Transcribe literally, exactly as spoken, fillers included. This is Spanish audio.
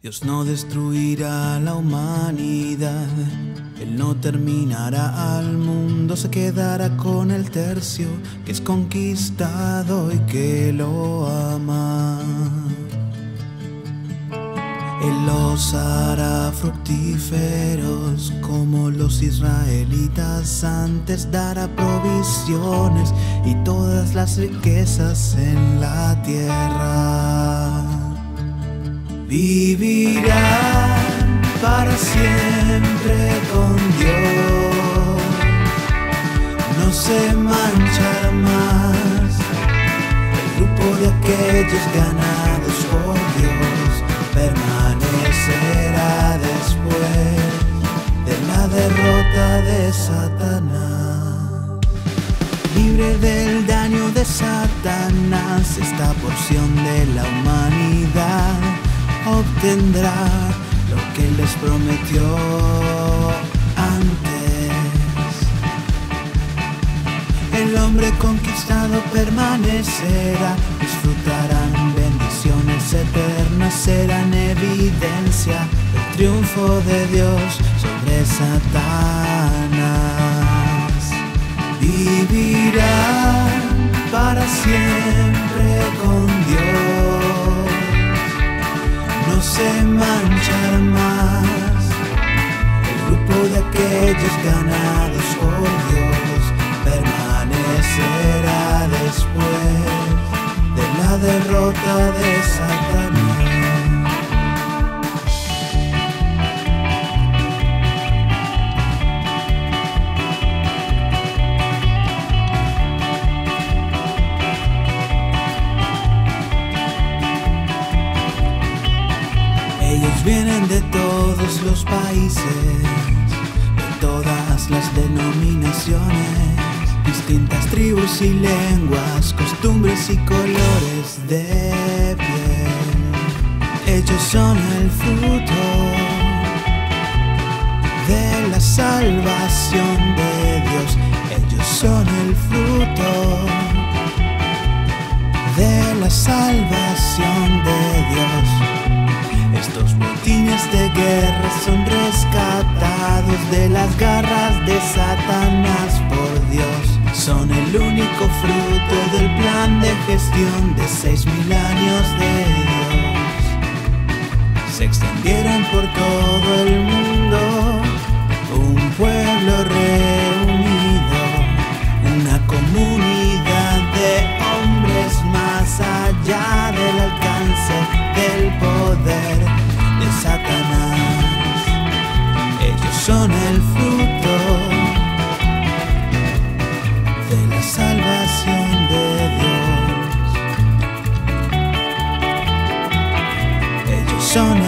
Dios no destruirá a la humanidad, Él no terminará al mundo, se quedará con el tercio que es conquistado y que lo ama. Él los hará fructíferos como los israelitas antes, dará provisiones y todas las riquezas en la tierra. Vivirá para siempre con Dios, no se manchará más el grupo de aquellos ganados por Dios, permanecerá después de la derrota de Satanás. Libre del daño de Satanás, esta porción de la humanidad obtendrá lo que les prometió antes. El hombre conquistado permanecerá, disfrutarán bendiciones eternas, serán evidencia del triunfo de Dios sobre Satanás. Vivirán para siempre con Dios, no se manchará más el grupo de aquellos ganados por Dios, permanecerá después de la derrota de Satanás. Ellos vienen de todos los países, de todas las denominaciones, distintas tribus y lenguas, costumbres y colores de piel. Ellos son el fruto de la salvación de Dios. Ellos son el fruto de la salvación de Dios. Estos botines de guerra son rescatados de las garras de Satanás por Dios. Son el único fruto del plan de gestión de seis mil años de Dios. Se extendieron por todo el mundo, un pueblo reunido, una comunidad de hombres más allá del alcance del poder de Satanás. Ellos son el fruto de la salvación de Dios. Ellos son el